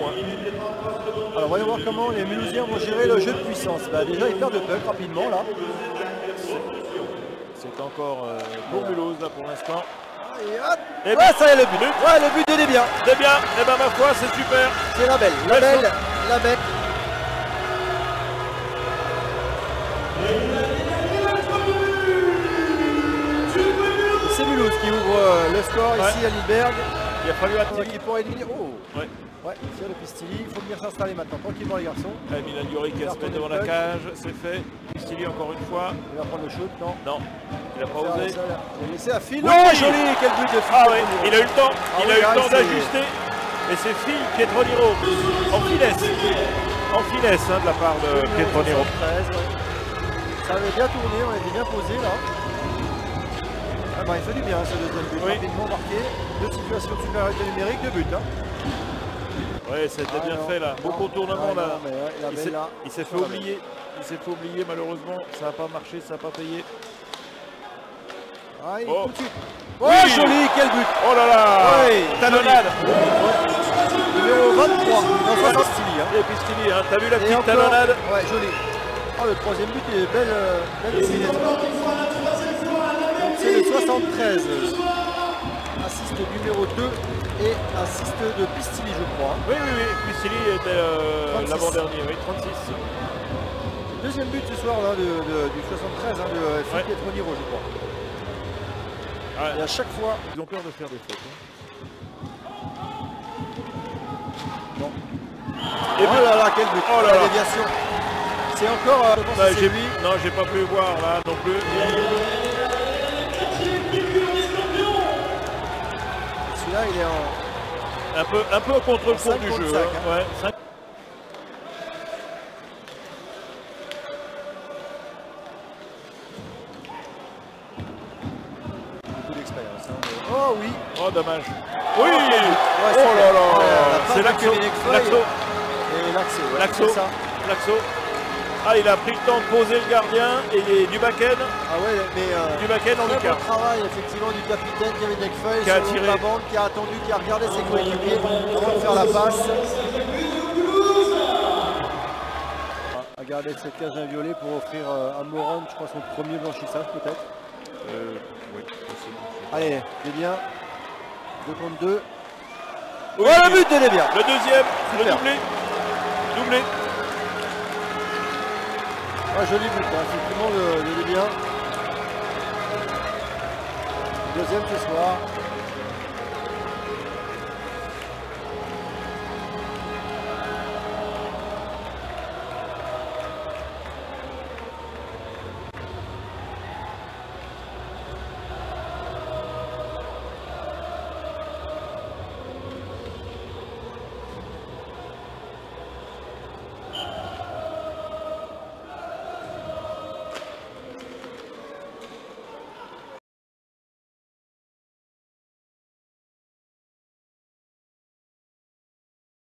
moins. Alors voyons voir comment les Mulhousiens vont gérer le jeu de puissance. Bah, déjà ils perdent le puck rapidement là. C'est encore pour Mulhouse là pour l'instant. Et bah ça y est le but. Ouais, le but de Desbiens. Desbiens, et bah ma foi c'est super. C'est la belle, la belle, la bête. C'est Mulhouse qui ouvre le score ici à Illberg. Il a fallu attaquer pour éliminer. Oh ouais. Ouais, c'est le Pistilli, il faut venir s'installer maintenant, tranquillement les garçons. Et Mina Diorik qui se met devant la cage, c'est fait. Pistilli encore une fois. Il va prendre le shoot, non? Non, il n'a pas osé. Il a laissé à Phil. Oui, oh, joli, quel but de Phil. Ah ouais, il a eu le temps, il a eu le temps d'ajuster. Et c'est Phil Pietroniro, en finesse hein, de la part de Pietroniro. Ça avait bien tourné, on était bien posé là. Ah bah, il fait du bien ce deuxième but, rapidement marqué. Deux situations de supériorité numérique, deux buts. Hein. Ouais, c'était bien fait là, beau contournement là. Il s'est fait oublier, malheureusement, ça n'a pas marché, ça n'a pas payé. Ah, oh, tout de suite. Oh oui, joli, quel but. Oh là là, ouais, talonnade. Numéro 23, dans 60. Et Pistilli, hein, t'as vu la petite talonnade. Ouais, joli. Oh, le troisième but, il est belle décision. C'est le 73. Assiste numéro 2 et assiste de Pistilli, je crois. Oui, oui, oui. Pistilli était l'avant-dernier, oui, 36. Deuxième but ce soir là, du 73 hein, de Phil Pietroniro, je crois. Ouais. Et à chaque fois, ils ont peur de faire des fautes. Hein. Non. Et oh là là, quel but. Oh là là. La déviation. C'est encore... non, j'ai pas pu voir là non plus. Là, il est en... un peu contre le fond du jeu. 5. Hein. Ouais, 5. Beaucoup d'expérience. Hein, mais... Oh oui. Oh dommage. Oui. Ouais, oh là là. C'est l'axo. L'axo. Ah, il a pris le temps de poser le gardien et du back-end. Ah ouais, mais du back-end en tout cas. Bon travail effectivement du capitaine Kevin Eckfeuille qui a tiré la bande, qui a attendu, qui a regardé ses coéquipiers avant de faire la passe. A garder cette cage inviolée pour offrir à Morand, je crois, son premier blanchissage peut-être. Oui, possible. Allez, Desbiens. 2 contre 2. Voilà le but de Desbiens. Le deuxième, le doublé. Doublé. Ah, joli but, hein, effectivement, le Desbiens. Deuxième ce soir.